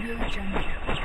Audio Jungle.